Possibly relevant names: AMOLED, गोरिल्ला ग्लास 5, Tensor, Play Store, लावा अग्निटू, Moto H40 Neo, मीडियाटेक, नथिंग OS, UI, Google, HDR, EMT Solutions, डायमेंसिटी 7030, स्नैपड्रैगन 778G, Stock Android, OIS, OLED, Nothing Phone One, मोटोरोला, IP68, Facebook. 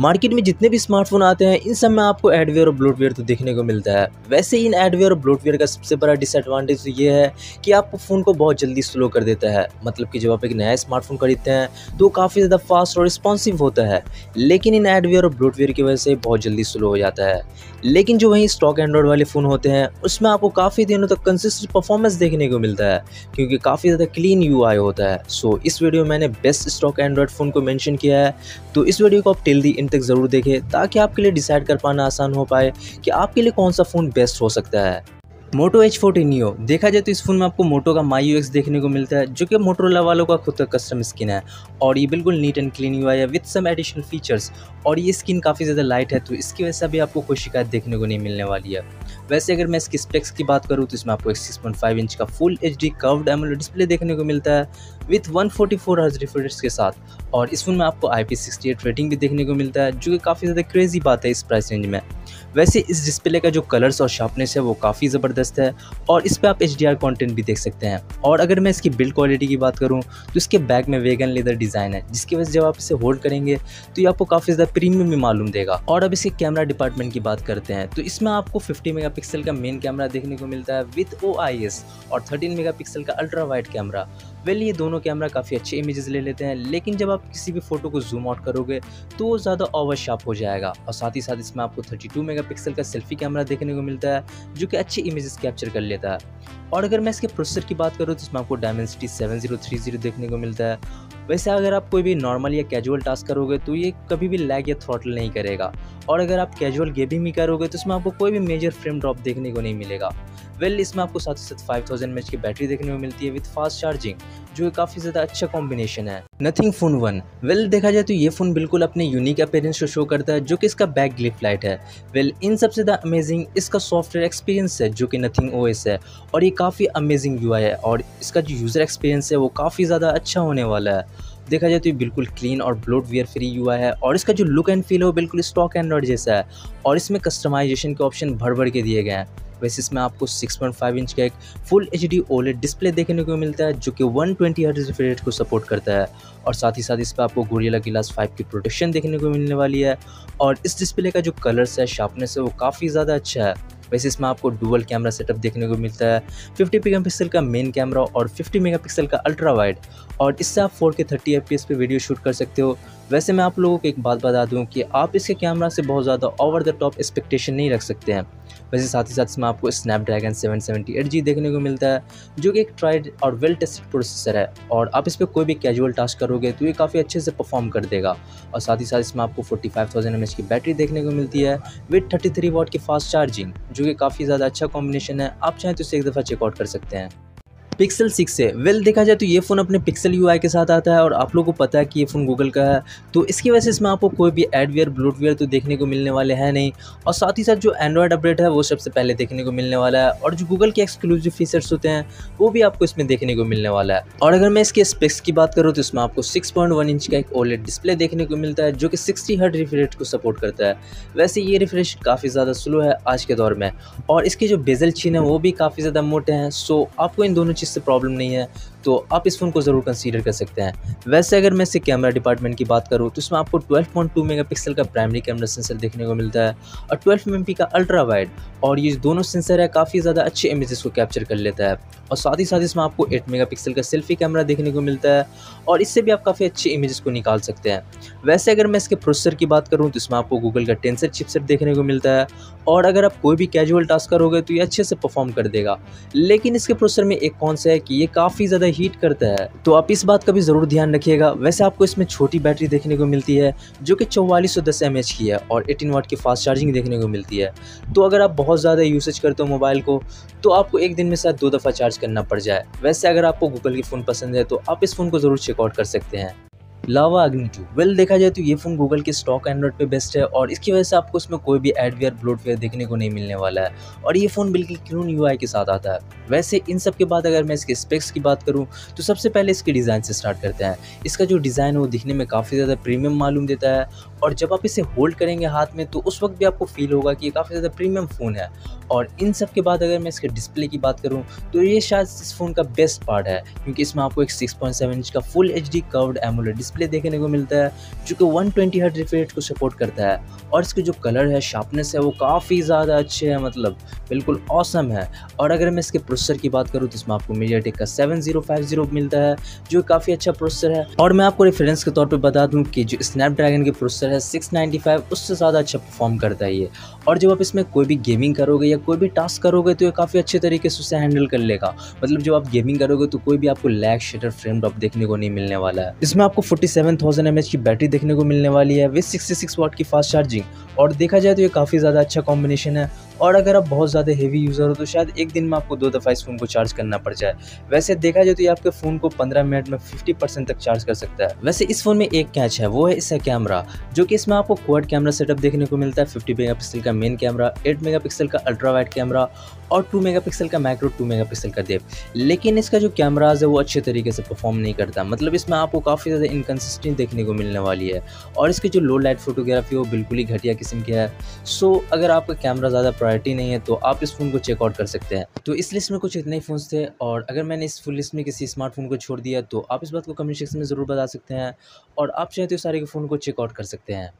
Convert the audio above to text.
Market में जितने भी स्मार्टफोन आते हैं इन सब में आपको एडवेयर और ब्लोटवेयर तो देखने को मिलता है। वैसे इन एडवेयर और ब्लोटवेयर का सबसे बड़ा डिसएडवांटेज ये है कि आपको फ़ोन को बहुत जल्दी स्लो कर देता है। मतलब कि जब आप एक नया स्मार्टफोन खरीदते हैं तो काफ़ी ज़्यादा फास्ट और रिस्पॉन्सिव होता है, लेकिन इन एडवेयर और ब्लोटवेयर की वजह से बहुत जल्दी स्लो हो जाता है। लेकिन जो वहीं स्टॉक एंड्रॉयड वाले फ़ोन होते हैं उसमें आपको काफ़ी दिनों तक कंसिस्टेंट परफॉर्मेंस देखने को मिलता है, क्योंकि काफ़ी ज़्यादा क्लीन यूआई होता है। सो इस वीडियो में मैंने बेस्ट स्टॉक एंड्रॉयड फ़ोन को मेंशन किया है, तो इस वीडियो को आप टिल दी इन तक ज़रूर देखें ताकि आपके लिए डिसाइड कर पाना आसान हो पाए कि आपके लिए कौन सा फ़ोन बेस्ट हो सकता है। मोटो H40 Neo देखा जाए तो इस फोन में आपको मोटो का माई UX देखने को मिलता है, जो कि मोटोरोला वालों का खुद का कस्टम स्किन है, और ये बिल्कुल नीट एंड क्लीन UI है विद सम एडिशनल फीचर्स। और ये स्किन काफ़ी ज़्यादा लाइट है, तो इसकी वजह से अभी आपको कोई शिकायत देखने को नहीं मिलने वाली है। वैसे अगर मैं इसकी स्पेक्स की बात करूँ तो इसमें आपको 6.5 इंच का full HD curved AMOLED display देखने को मिलता है विथ 144Hz रिफ्रेश के साथ, और इस फोन में आपको IP68 रेटिंग भी देखने को मिलता है, जो कि काफ़ी ज़्यादा क्रेजी बात है इस प्राइस रेंज में। वैसे इस डिस्प्ले का जो कलर्स और शार्पनेस है वो काफ़ी ज़बरदस्त है, और इस पर आप HDR कंटेंट भी देख सकते हैं। और अगर मैं इसकी बिल्ड क्वालिटी की बात करूं तो इसके बैक में वेगन लेदर डिज़ाइन है, जिसकी वजह से जब आप इसे होल्ड करेंगे तो ये आपको काफ़ी ज़्यादा प्रीमियम भी मालूम देगा। और अब इसके कैमरा डिपार्टमेंट की बात करते हैं तो इसमें आपको 50 मेगापिक्सल का मेन कैमरा देखने को मिलता है विथ OIS, और 13 मेगापिक्सल का अल्ट्रा वाइड कैमरा। वेल ये दोनों कैमरा काफ़ी अच्छे इमेजेस ले लेते हैं, लेकिन जब आप किसी भी फोटो को जूम आउट करोगे तो वो ज़्यादा ओवर शार्प हो जाएगा। और साथ ही साथ इसमें आपको 32 मेगापिक्सल का सेल्फी कैमरा देखने को मिलता है, जो कि अच्छे इमेजेस कैप्चर कर लेता है। और अगर मैं इसके प्रोसेसर की बात करूँ तो इसमें आपको डायमेंसिटी 7030 देखने को मिलता है। वैसे अगर आप कोई भी नॉर्मल या कैजुअल टास्क करोगे तो ये कभी भी लैग या थ्रॉटल नहीं करेगा, और अगर आप कैजुअल गेमिंग भी करोगे तो इसमें आपको कोई भी मेजर फ्रेम ड्रॉप देखने को नहीं मिलेगा। वेल इसमें आपको साथ ही साथ 5000 mAh की बैटरी देखने को मिलती है विद फास्ट चार्जिंग, जो काफ़ी ज़्यादा अच्छा कॉम्बिनेशन है। नथिंग फोन वन वेल देखा जाए तो ये फ़ोन बिल्कुल अपने यूनिक अपीयरेंस को शो करता है, जो कि इसका बैक ग्लिफ लाइट है। वेल इन सबसे ज़्यादा अमेजिंग इसका सॉफ्टवेयर एक्सपीरियंस है, जो कि नथिंग OS है, और ये काफ़ी अमेजिंग UI है, और इसका जो यूज़र एक्सपीरियंस है वो काफ़ी ज़्यादा अच्छा होने वाला है। देखा जाए तो ये बिल्कुल क्लीन और ब्लोटवेयर फ्री UI है, और इसका जो लुक एंड फील है वो बिल्कुल स्टॉक एंड्रॉयड जैसा है, और इसमें कस्टमाइजेशन के ऑप्शन भर भर के दिए गए हैं। वैसे इसमें आपको 6.5 इंच का एक फुल HD OLED डिस्प्ले देखने को मिलता है, जो कि 120Hz रिफ्रेश रेट को सपोर्ट करता है, और साथ ही साथ इस पर आपको गोरिल्ला ग्लास 5 की प्रोटेक्शन देखने को मिलने वाली है। और इस डिस्प्ले का जो कलर्स है, शार्पनेस है, वो काफ़ी ज़्यादा अच्छा है। वैसे इसमें आपको डुअल कैमरा सेटअप देखने को मिलता है, 50 मेगापिक्सल का मेन कैमरा और 50 मेगापिक्सल का अल्ट्रा वाइड, और इससे आप 4K 30 FPS पे वीडियो शूट कर सकते हो। वैसे मैं आप लोगों को एक बात बता दूं कि आप इसके कैमरा से बहुत ज़्यादा ओवर द टॉप एक्सपेक्टेशन नहीं रख सकते हैं। वैसे साथ ही साथ इसमें आपको स्नैपड्रैगन 778G देखने को मिलता है, जो कि एक ट्राइड और वेल टेस्टेड प्रोसेसर है, और आप इस पर कोई भी कैजुअल टास्क करोगे तो ये काफ़ी अच्छे से परफॉर्म कर देगा। और साथ ही साथ इसमें आपको 45,000 mAh की बैटरी देखने को मिलती है विथ 33 वाट की फास्ट चार्जिंग, जो कि काफ़ी ज़्यादा अच्छा कॉम्बिनेशन है। आप चाहें तो इसे एक दफ़ा चेकआउट कर सकते हैं। पिक्सल 6a वेल देखा जाए तो ये फ़ोन अपने पिक्सल UI के साथ आता है, और आप लोगों को पता है कि ये फ़ोन गूगल का है, तो इसकी वजह से इसमें आपको कोई भी एडवेयर ब्लोटवेयर तो देखने को मिलने वाले हैं नहीं। और साथ ही साथ जो एंड्रॉयड अपडेट है वो सबसे पहले देखने को मिलने वाला है, और जो गूगल के एक्सक्लूसिव फीचर्स होते हैं वो भी आपको इसमें देखने को मिलने वाला है। और अगर मैं इसके स्पेक्स की बात करूँ तो इसमें आपको 6.1 इंच का एक OLED डिस्प्ले देखने को मिलता है, जो कि 60Hz रिफ्रेश रेट को सपोर्ट करता है। वैसे ये रिफ्रेश काफ़ी ज़्यादा स्लो है आज के दौर में, और इसके जो बेजल चीन है वो भी काफ़ी ज़्यादा मोटे हैं। सो आपको इन दोनों से प्रॉब्लम नहीं है, तो आप इस फोन को ज़रूर कंसीडर कर सकते हैं। वैसे अगर मैं इससे कैमरा डिपार्टमेंट की बात करूं तो इसमें आपको 12.2 मेगापिक्सल का प्राइमरी कैमरा सेंसर देखने को मिलता है, और 12 MP का अल्ट्रा वाइड, और ये दोनों सेंसर है काफ़ी ज़्यादा अच्छे इमेजेस को कैप्चर कर लेता है। और साथ ही साथ इसमें आपको 8 मेगापिक्सल का सेल्फी कैमरा देखने को मिलता है, और इससे भी आप काफ़ी अच्छे इमेजेस को निकाल सकते हैं। वैसे अगर मैं इसके प्रोसेसर की बात करूँ तो इसमें आपको गूगल का टेंसर चिपसेट देखने को मिलता है, और अगर आप कोई भी कैजुअल टास्क करोगे तो ये अच्छे से परफॉर्म कर देगा। लेकिन इसके प्रोसेसर में एक कौन सा है कि ये काफ़ी ज़्यादा हीट करता है, तो आप इस बात का भी ज़रूर ध्यान रखिएगा। वैसे आपको इसमें छोटी बैटरी देखने को मिलती है, जो कि 4410 mAh की है, और 18 वाट की फास्ट चार्जिंग देखने को मिलती है। तो अगर आप बहुत ज़्यादा यूसेज करते हो मोबाइल को तो आपको एक दिन में शायद 2 दफ़ा चार्ज करना पड़ जाए। वैसे अगर आपको गूगल के फ़ोन पसंद है तो आप इस फ़ोन को ज़रूर चेकआउट कर सकते हैं। लावा अग्निटू वेल देखा जाए तो ये फ़ोन गूगल के स्टॉक एंड्रॉयड पे बेस्ट है, और इसकी वजह से आपको उसमें कोई भी एडवेयर ब्लोटवेयर देखने को नहीं मिलने वाला है, और ये फ़ोन बिल्कुल क्लीन UI के साथ आता है। वैसे इन सब के बाद अगर मैं इसके स्पेक्स की बात करूं तो सबसे पहले इसके डिज़ाइन से स्टार्ट करते हैं। इसका जो डिज़ाइन है वो दिखने में काफ़ी ज़्यादा प्रीमियम मालूम देता है, और जब आप इसे होल्ड करेंगे हाथ में तो उस वक्त भी आपको फील होगा कि ये काफ़ी ज़्यादा प्रीमियम फ़ोन है। और इन सब के बाद अगर मैं इसके डिस्प्ले की बात करूं तो ये शायद इस फ़ोन का बेस्ट पार्ट है, क्योंकि इसमें आपको एक 6.7 इंच का full HD curved AMOLED display display देखने को मिलता है जो कि 120 हर्ट्ज रिफ्रेश को सपोर्ट करता है, और इसके जो कलर है, शार्पनेस है, वो काफ़ी ज़्यादा अच्छे हैं, मतलब बिल्कुल ऑसम है। और अगर मैं इसके प्रोसेसर की बात करूँ तो इसमें आपको मीडियाटेक का 7050 मिलता है जो काफ़ी अच्छा प्रोसेसर है। और मैं आपको रेफरेंस के तौर पर बता दूँ कि जो स्नैपड्रैगन के प्रोसेसर है 695, उससे ज़्यादा अच्छा परफॉर्म करता है ये। और जब आप इसमें कोई भी गेमिंग करोगे या कोई भी टास्क करोगे तो ये काफ़ी अच्छे तरीके से उसे हैंडल कर लेगा। मतलब जब आप गेमिंग करोगे तो कोई भी आपको लैग, शटर, फ्रेम ड्रॉप देखने को नहीं मिलने वाला है। इसमें आपको 47,000 mAh की बैटरी देखने को मिलने वाली है विद 66 वाट की फास्ट चार्जिंग। और देखा जाए तो ये काफ़ी ज़्यादा अच्छा कॉम्बिनेशन है। और अगर आप बहुत ज़्यादा हेवी यूज़र हो तो शायद एक दिन में आपको 2 दफ़ा इस फ़ोन को चार्ज करना पड़ जाए। वैसे देखा जाए तो ये आपके फ़ोन को 15 मिनट में 50% तक चार्ज कर सकता है। वैसे इस फ़ोन में एक कैच है, वो है इसका कैमरा, जो कि इसमें आपको क्वाड कैमरा सेटअप देखने को मिलता है। 50 मेगापिक्सल का मेन कैमरा, 8 मेगापिक्सल का अल्ट्रा वाइड कैमरा और 2 मेगापिक्सल का मैक्रो, 2 मेगापिक्सल का डेप्थ। लेकिन इसका जो कैमराज है वो अच्छे तरीके से परफॉर्म नहीं करता, मतलब इसमें आपको काफ़ी ज़्यादा इनकन्सिस्टेंट देखने को मिलने वाली है। और इसकी जो लो लाइट फोटोग्राफी वो बिल्कुल ही घटिया किस्म की है। सो अगर आपका कैमरा ज़्यादा प्रायोरिटी नहीं है तो आप इस फ़ोन को चेकआउट कर सकते हैं। तो इस लिस्ट में कुछ इतने ही फ़ोन्स थे, और अगर मैंने इस फुल लिस्ट में किसी स्मार्टफोन को छोड़ दिया तो आप इस बात को कमेंट सेक्शन में ज़रूर बता सकते हैं, और आप चाहें तो सारे के फ़ोन को चेकआउट कर सकते हैं।